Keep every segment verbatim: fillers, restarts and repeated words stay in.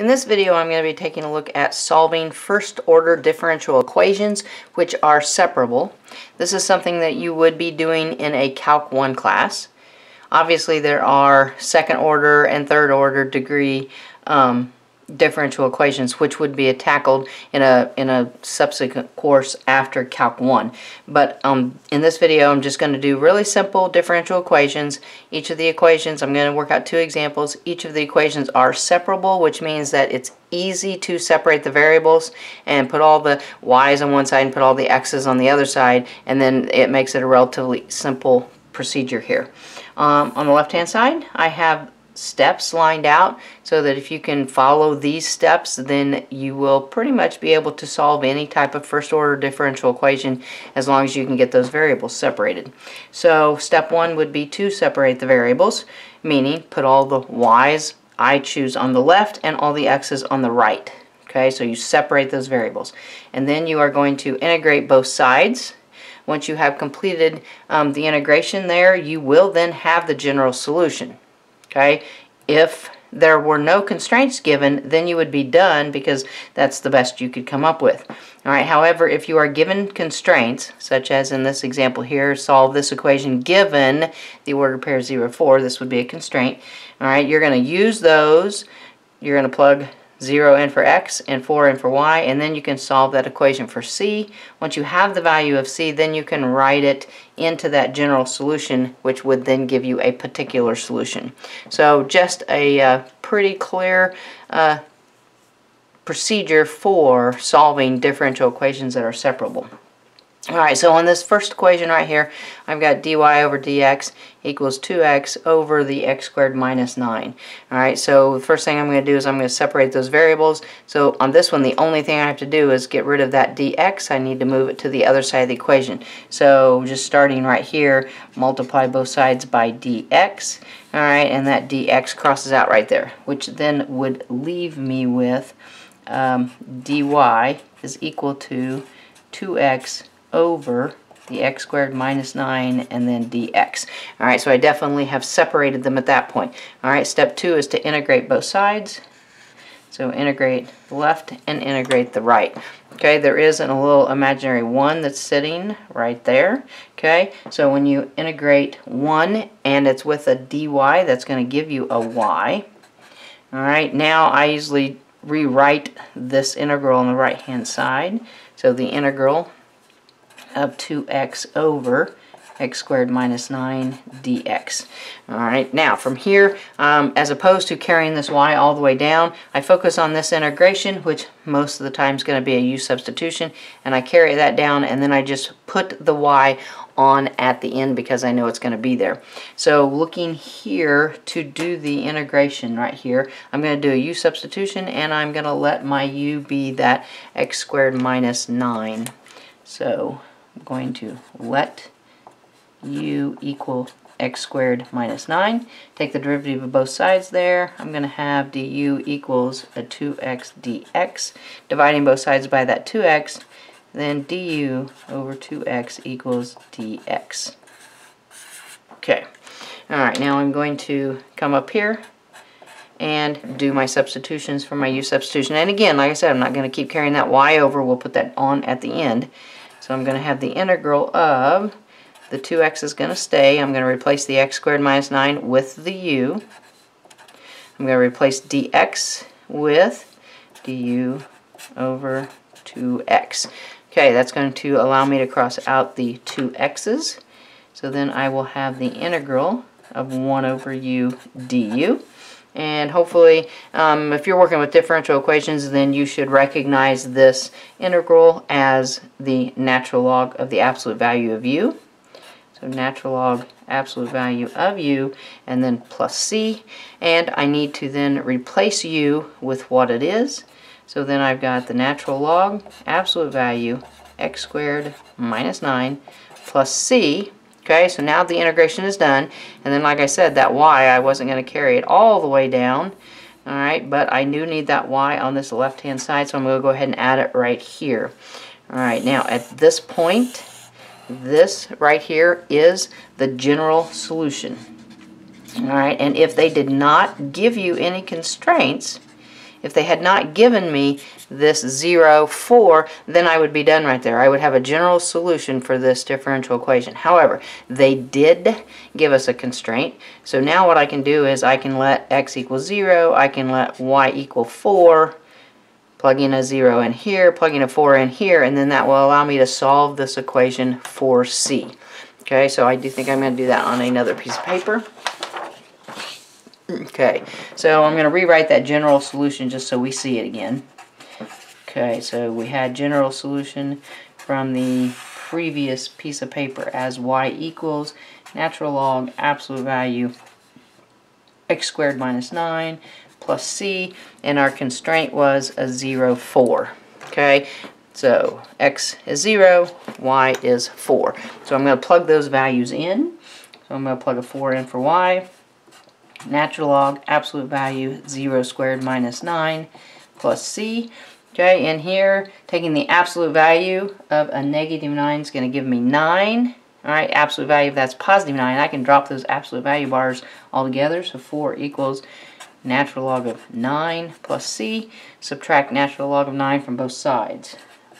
In this video, I'm going to be taking a look at solving first-order differential equations, which are separable. This is something that you would be doing in a Calc one class. Obviously, there are second-order and third-order degree um, differential equations, which would be tackled in a in a subsequent course after Calc one. But um, in this video, I'm just going to do really simple differential equations. Each of the equations, I'm going to work out two examples. Each of the equations are separable, which means that it's easy to separate the variables and put all the y's on one side and put all the x's on the other side, and then it makes it a relatively simple procedure here. Um, on the left-hand side, I have steps lined out so that if you can follow these steps, then you will pretty much be able to solve any type of first order differential equation as long as you can get those variables separated. So step one would be to separate the variables, meaning put all the y's I choose on the left and all the x's on the right. Okay, so you separate those variables. And then you are going to integrate both sides. Once you have completed um, the integration there, you will then have the general solution. Okay, if there were no constraints given, then you would be done because that's the best you could come up with. All right, however, if you are given constraints, such as in this example here, solve this equation given the order pair zero, four, this would be a constraint. All right, you're going to use those. You're going to plug zero in for x and four in for y, and then you can solve that equation for c. Once you have the value of c, then you can write it into that general solution, which would then give you a particular solution. So just a uh, pretty clear uh, procedure for solving differential equations that are separable. Alright, so on this first equation right here, I've got dy over dx equals two x over the x squared minus nine. Alright, so the first thing I'm going to do is I'm going to separate those variables. So on this one, the only thing I have to do is get rid of that dx. I need to move it to the other side of the equation. So just starting right here, multiply both sides by dx. Alright, and that dx crosses out right there, which then would leave me with um, dy is equal to two x over the x squared minus nine and then dx. Alright, so I definitely have separated them at that point. Alright, step two is to integrate both sides. So integrate the left and integrate the right. Okay, there is a little imaginary one that's sitting right there. Okay, so when you integrate one and it's with a dy, that's going to give you a y. Alright, now I usually rewrite this integral on the right hand side. So the integral of two x over x squared minus nine dx. Alright, now from here, um, as opposed to carrying this y all the way down, I focus on this integration, which most of the time is going to be a u substitution, and I carry that down, and then I just put the y on at the end because I know it's going to be there. So looking here to do the integration right here, I'm going to do a u substitution, and I'm going to let my u be that x squared minus nine. So I'm going to let u equal x squared minus nine. Take the derivative of both sides there. I'm going to have du equals a two x dx. Dividing both sides by that two x, then du over two x equals dx. Okay. Alright, now I'm going to come up here and do my substitutions for my u substitution. And again, like I said, I'm not going to keep carrying that y over. We'll put that on at the end. So I'm going to have the integral of the two x is going to stay. I'm going to replace the x squared minus nine with the u. I'm going to replace dx with du over two x. Okay, that's going to allow me to cross out the two x's. So then I will have the integral of one over u du. And hopefully, um, if you're working with differential equations, then you should recognize this integral as the natural log of the absolute value of u. So natural log absolute value of u, and then plus c. And I need to then replace u with what it is. So then I've got the natural log absolute value x squared minus nine plus c. Okay, so now the integration is done, and then like I said, that y, I wasn't going to carry it all the way down, alright, but I do need that y on this left-hand side, so I'm going to go ahead and add it right here. Alright, now at this point, this right here is the general solution. Alright, and if they did not give you any constraints, If they had not given me this zero, four, then I would be done right there. I would have a general solution for this differential equation. However, they did give us a constraint. So now what I can do is I can let x equal zero, I can let y equal four, plug in a zero in here, plug in a four in here, and then that will allow me to solve this equation for c. Okay, so I do think I'm going to do that on another piece of paper. Okay, so I'm going to rewrite that general solution just so we see it again. Okay, so we had general solution from the previous piece of paper as y equals natural log absolute value x squared minus nine plus c, and our constraint was a zero, four. Okay, so x is zero, y is four. So I'm going to plug those values in. So I'm going to plug a four in for y. Natural log absolute value zero squared minus nine plus c. Okay, and here taking the absolute value of a negative nine is going to give me nine. Alright, absolute value of that's positive nine. I can drop those absolute value bars all together. So four equals natural log of nine plus c. Subtract natural log of nine from both sides.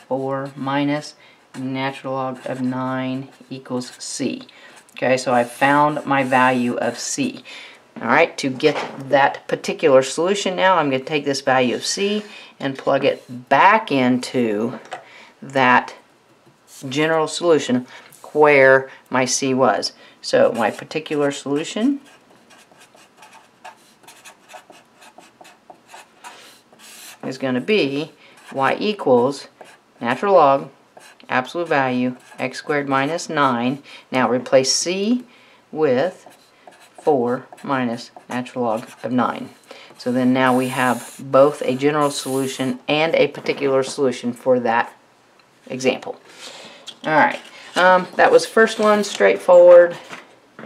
four minus natural log of nine equals c. Okay, so I found my value of c. Alright, to get that particular solution now, I'm going to take this value of c and plug it back into that general solution where my c was. So my particular solution is going to be y equals natural log, absolute value, x squared minus nine. Now replace c with four minus natural log of nine. So then now we have both a general solution and a particular solution for that example. Alright, um, that was first one, straightforward,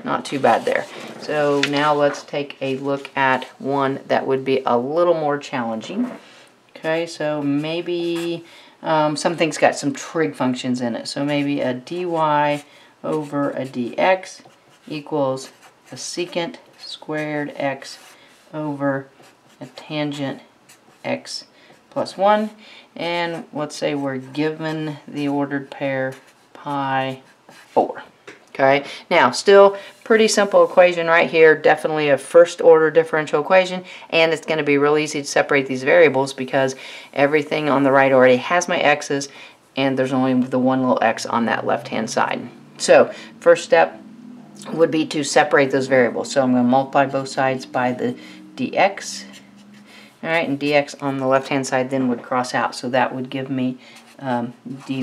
not too bad there. So now let's take a look at one that would be a little more challenging. Okay, so maybe um, something's got some trig functions in it. So maybe a dy over a dx equals a secant squared x over a tangent x plus one, and let's say we're given the ordered pair pi four. Okay, now still pretty simple equation right here, definitely a first order differential equation, and it's going to be real easy to separate these variables because everything on the right already has my x's and there's only the one little x on that left hand side. So first step would be to separate those variables. So I'm going to multiply both sides by the dx. Alright, and dx on the left hand side then would cross out. So that would give me um, dy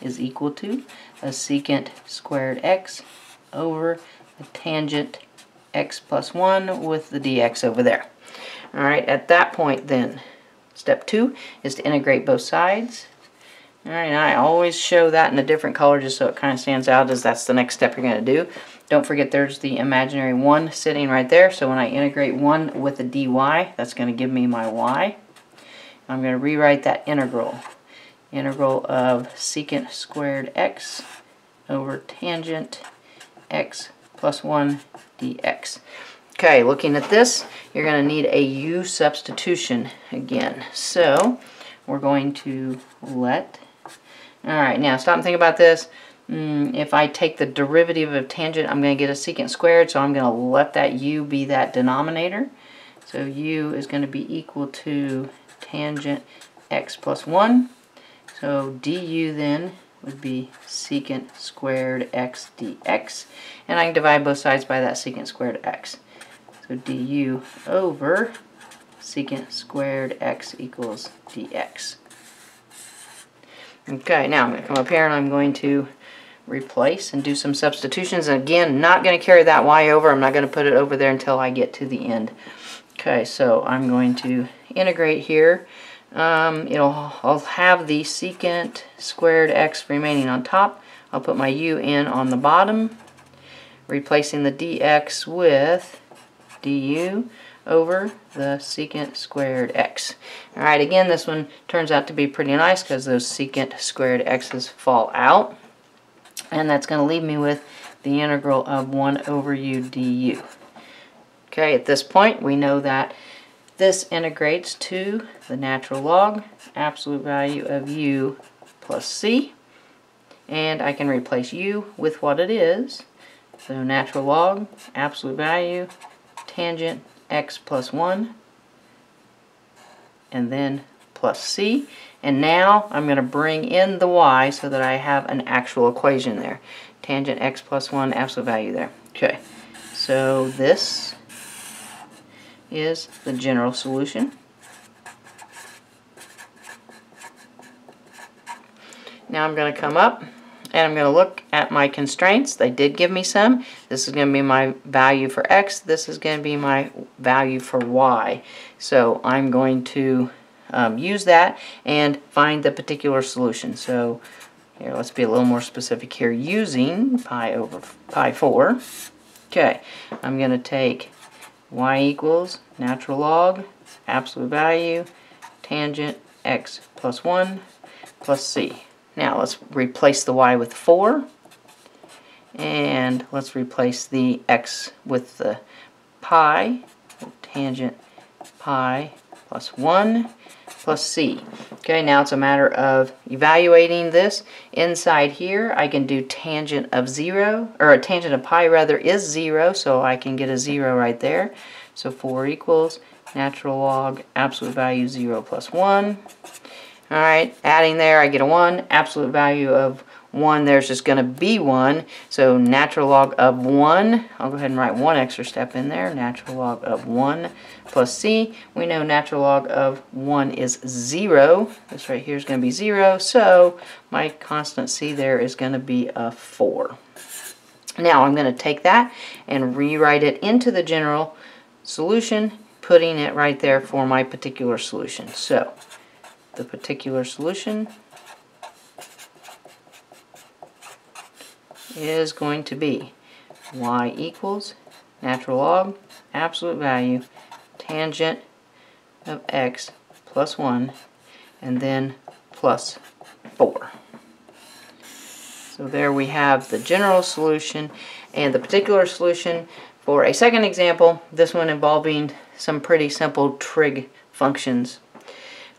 is equal to a secant squared x over a tangent x plus one with the dx over there. Alright, at that point then, step two is to integrate both sides. Alright, I always show that in a different color just so it kind of stands out as that's the next step you're going to do. Don't forget there's the imaginary one sitting right there, so when I integrate one with a dy, that's going to give me my y. I'm going to rewrite that integral. Integral of secant squared x over tangent x plus one dx. Okay, looking at this, you're going to need a u substitution again. So, we're going to let... Alright, now stop and think about this. Mm, if I take the derivative of tangent, I'm going to get a secant squared, so I'm going to let that u be that denominator. So u is going to be equal to tangent x plus one. So du then would be secant squared x dx. And I can divide both sides by that secant squared x. So du over secant squared x equals dx. Okay, now I'm going to come up here and I'm going to replace and do some substitutions. And again, not going to carry that y over. I'm not going to put it over there until I get to the end. Okay, so I'm going to integrate here. Um, it'll, I'll have the secant squared x remaining on top. I'll put my u in on the bottom, replacing the dx with du over the secant squared x. Alright, again, this one turns out to be pretty nice because those secant squared x's fall out. And that's going to leave me with the integral of one over u du. Okay, at this point, we know that This integrates to the natural log, absolute value of u plus c, and I can replace u with what it is. So natural log, absolute value, tangent x plus one, and then plus c. And now I'm going to bring in the y so that I have an actual equation there. Tangent x plus one, absolute value there. Okay, so this is the general solution. Now I'm going to come up and I'm going to look at my constraints. They did give me some. This is going to be my value for x. This is going to be my value for y. So I'm going to um, use that and find the particular solution. So here, let's be a little more specific here using pi over pi four. Okay, I'm going to take y equals natural log, absolute value, tangent x plus one plus c. Now let's replace the y with four, and let's replace the x with the pi, tangent pi plus one plus c. Okay, now it's a matter of evaluating this. Inside here, I can do tangent of zero, or a tangent of pi rather is zero, so I can get a zero right there. So four equals natural log, absolute value zero plus one. Alright, adding there I get a one, absolute value of one, there's just going to be one, so natural log of one, I'll go ahead and write one extra step in there, natural log of one plus c. We know natural log of one is zero, this right here is going to be zero, so my constant c there is going to be a four. Now I'm going to take that and rewrite it into the general solution, putting it right there for my particular solution. So the particular solution is going to be y equals natural log, absolute value, tangent of x plus one, and then plus four. So there we have the general solution and the particular solution for a second example, this one involving some pretty simple trig functions.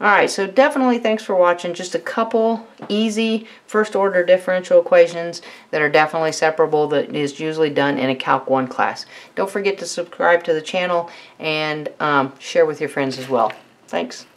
Alright, so definitely thanks for watching. Just a couple easy first order differential equations that are definitely separable that is usually done in a Calc one class. Don't forget to subscribe to the channel and um, share with your friends as well. Thanks.